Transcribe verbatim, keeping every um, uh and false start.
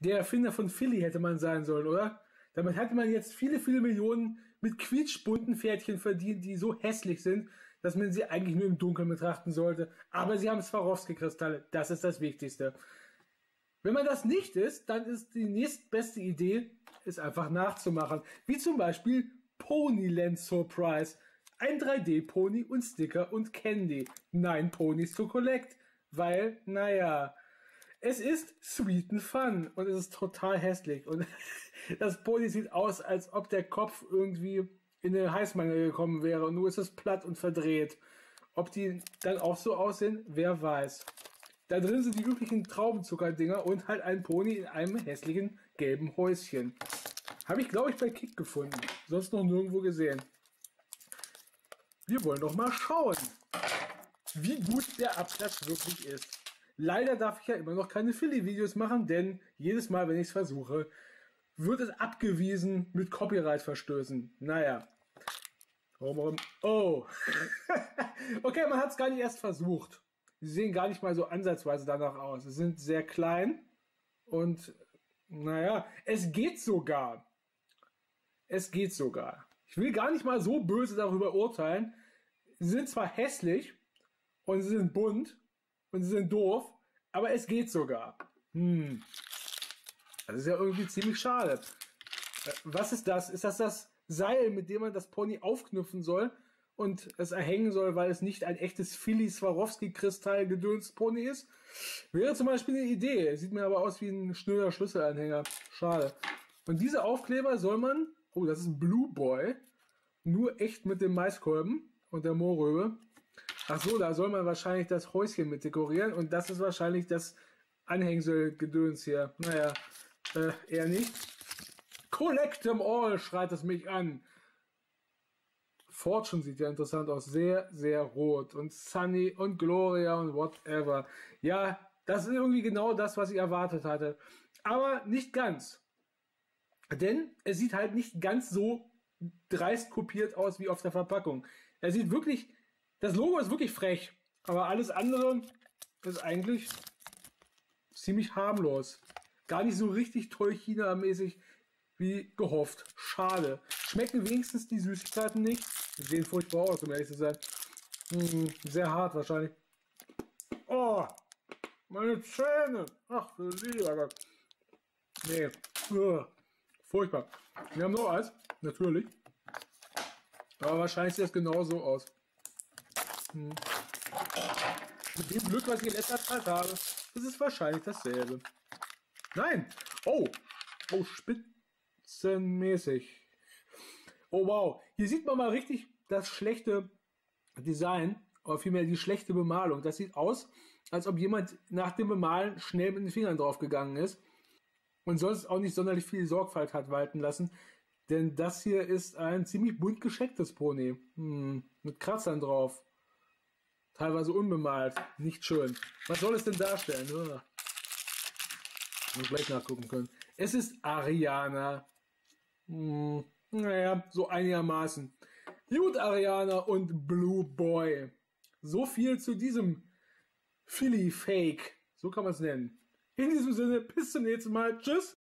der Erfinder von Filly hätte man sein sollen, oder? Damit hätte man jetzt viele, viele Millionen mit quietschbunten Pferdchen verdient, die so hässlich sind, dass man sie eigentlich nur im Dunkeln betrachten sollte. Aber sie haben Swarovski-Kristalle. Das ist das Wichtigste. Wenn man das nicht ist, dann ist die nächstbeste Idee, es einfach nachzumachen. Wie zum Beispiel Ponyland Surprise. Ein drei D Pony und Sticker und Candy. Nein, Ponys to collect. Weil, naja, es ist sweet and fun. Und es ist total hässlich. Und das Pony sieht aus, als ob der Kopf irgendwie in eine Heißmangel gekommen wäre. Und nur ist es platt und verdreht. Ob die dann auch so aussehen, wer weiß. Da drin sind die üblichen Traubenzuckerdinger und halt ein Pony in einem hässlichen gelben Häuschen. Habe ich, glaube ich, bei Kick gefunden. Sonst noch nirgendwo gesehen. Wir wollen doch mal schauen, wie gut der Abklatsch wirklich ist. Leider darf ich ja immer noch keine Filly-Videos machen, denn jedes Mal, wenn ich es versuche, wird es abgewiesen mit Copyright-Verstößen. Naja. Oh. Okay, man hat es gar nicht erst versucht. Sie sehen gar nicht mal so ansatzweise danach aus. Sie sind sehr klein und naja, es geht sogar. Es geht sogar. Ich will gar nicht mal so böse darüber urteilen. Sie sind zwar hässlich und sie sind bunt und sie sind doof, aber es geht sogar. Hm. Das ist ja irgendwie ziemlich schade. Was ist das? Ist das das Seil, mit dem man das Pony aufknüpfen soll und es erhängen soll, weil es nicht ein echtes Filly-Swarovski-Kristall-Gedöns-Pony ist? Wäre zum Beispiel eine Idee. Sieht mir aber aus wie ein schnöder Schlüsselanhänger. Schade. Und diese Aufkleber soll man... Oh, das ist Blue Boy. Nur echt mit dem Maiskolben und der Mohrrübe. Ach so, da soll man wahrscheinlich das Häuschen mit dekorieren. Und das ist wahrscheinlich das Anhängsel-Gedöns hier. Naja, äh, eher nicht. Collect them all, schreit es mich an. Fortune sieht ja interessant aus. Sehr, sehr rot. Und Sunny und Gloria und whatever. Ja, das ist irgendwie genau das, was ich erwartet hatte. Aber nicht ganz. Denn es sieht halt nicht ganz so dreist kopiert aus wie auf der Verpackung. Er sieht wirklich, das Logo ist wirklich frech, aber alles andere ist eigentlich ziemlich harmlos. Gar nicht so richtig toll China-mäßig wie gehofft. Schade. Schmecken wenigstens die Süßigkeiten nicht. Die sehen furchtbar aus, um ehrlich zu sein. Hm, sehr hart wahrscheinlich. Oh, meine Zähne. Ach, du lieber Gott. Nee. Uah. Furchtbar. Wir haben noch eins, natürlich. Aber wahrscheinlich sieht das genau so aus. Hm. Mit dem Glück, was ich in letzter Zeit habe, ist es wahrscheinlich dasselbe. Nein! Oh! Oh, spitzenmäßig. Oh, wow. Hier sieht man mal richtig das schlechte Design, oder vielmehr die schlechte Bemalung. Das sieht aus, als ob jemand nach dem Bemalen schnell mit den Fingern drauf gegangen ist. Und sonst auch nicht sonderlich viel Sorgfalt hat walten lassen. Denn das hier ist ein ziemlich bunt geschecktes Pony. Hm, mit Kratzern drauf. Teilweise unbemalt. Nicht schön. Was soll es denn darstellen? Ja. Muss gleich nachgucken können. Es ist Ariana. Hm, naja, so einigermaßen. Gut, Ariana und Blue Boy. So viel zu diesem Filly Fake. So kann man es nennen. In diesem Sinne, bis zum nächsten Mal. Tschüss.